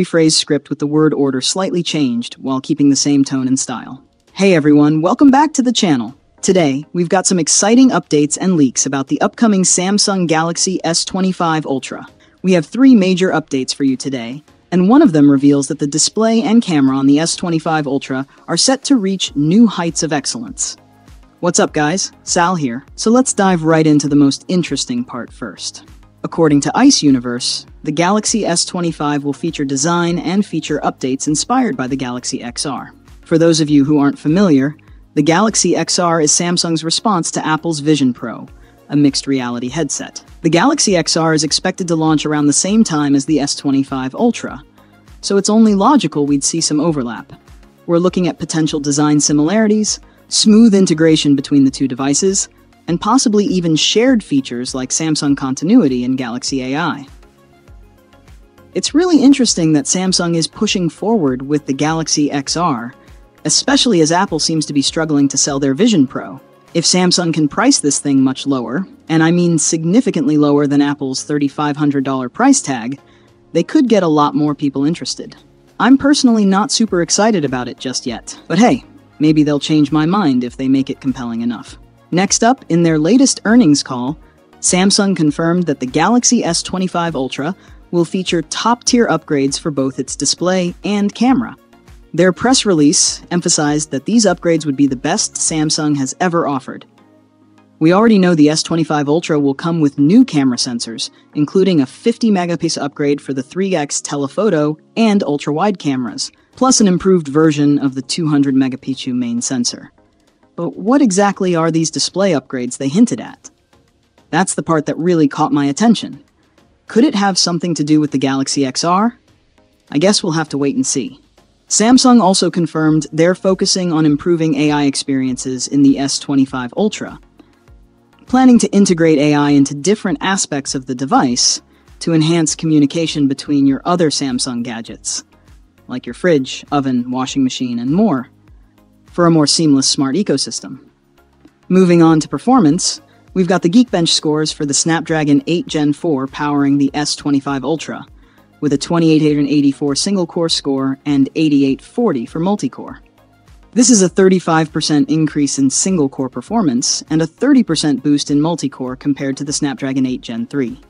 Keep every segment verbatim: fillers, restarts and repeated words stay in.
Rephrase script with the word order slightly changed while keeping the same tone and style. Hey everyone, welcome back to the channel. Today, we've got some exciting updates and leaks about the upcoming Samsung Galaxy S twenty-five Ultra. We have three major updates for you today, and one of them reveals that the display and camera on the S twenty-five Ultra are set to reach new heights of excellence. What's up guys, Sal here, so let's dive right into the most interesting part first. According to Ice Universe, the Galaxy S twenty-five will feature design and feature updates inspired by the Galaxy X R. For those of you who aren't familiar, the Galaxy X R is Samsung's response to Apple's Vision Pro, a mixed reality headset. The Galaxy X R is expected to launch around the same time as the S twenty-five Ultra, so it's only logical we'd see some overlap. We're looking at potential design similarities, smooth integration between the two devices, and possibly even shared features like Samsung Continuity and Galaxy A I. It's really interesting that Samsung is pushing forward with the Galaxy X R, especially as Apple seems to be struggling to sell their Vision Pro. If Samsung can price this thing much lower, and I mean significantly lower than Apple's three thousand five hundred dollar price tag, they could get a lot more people interested. I'm personally not super excited about it just yet, but hey, maybe they'll change my mind if they make it compelling enough. Next up, in their latest earnings call, Samsung confirmed that the Galaxy S twenty-five Ultra will feature top-tier upgrades for both its display and camera. Their press release emphasized that these upgrades would be the best Samsung has ever offered. We already know the S twenty-five Ultra will come with new camera sensors, including a fifty megapixel upgrade for the three X telephoto and ultra-wide cameras, plus an improved version of the two hundred megapixel main sensor. But what exactly are these display upgrades they hinted at? That's the part that really caught my attention. Could it have something to do with the Galaxy X R? I guess we'll have to wait and see. Samsung also confirmed they're focusing on improving A I experiences in the S twenty-five Ultra, planning to integrate A I into different aspects of the device to enhance communication between your other Samsung gadgets, like your fridge, oven, washing machine, and more, for a more seamless smart ecosystem. Moving on to performance, we've got the Geekbench scores for the Snapdragon eight gen four powering the S twenty-five Ultra, with a twenty-eight eighty-four single-core score and eighty-eight forty for multi-core. This is a thirty-five percent increase in single-core performance and a thirty percent boost in multi-core compared to the Snapdragon eight gen three.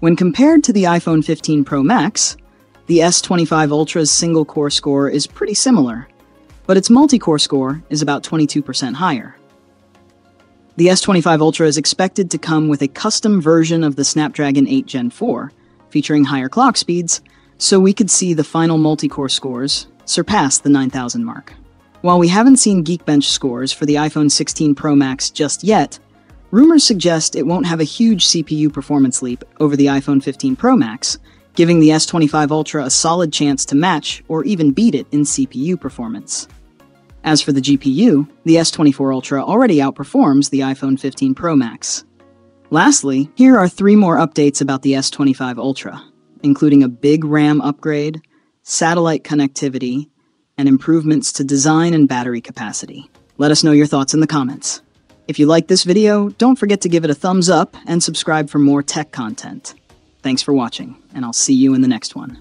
When compared to the iPhone fifteen Pro Max, the S twenty-five Ultra's single-core score is pretty similar, but its multi-core score is about twenty-two percent higher. The S twenty-five Ultra is expected to come with a custom version of the Snapdragon eight gen four, featuring higher clock speeds, so we could see the final multi-core scores surpass the nine thousand mark. While we haven't seen Geekbench scores for the iPhone sixteen Pro Max just yet, rumors suggest it won't have a huge C P U performance leap over the iPhone fifteen Pro Max, giving the S twenty-five Ultra a solid chance to match or even beat it in C P U performance. As for the G P U, the S twenty-four Ultra already outperforms the iPhone fifteen Pro Max. Lastly, here are three more updates about the S twenty-five Ultra, including a big RAM upgrade, satellite connectivity, and improvements to design and battery capacity. Let us know your thoughts in the comments. If you like this video, don't forget to give it a thumbs up and subscribe for more tech content. Thanks for watching, and I'll see you in the next one.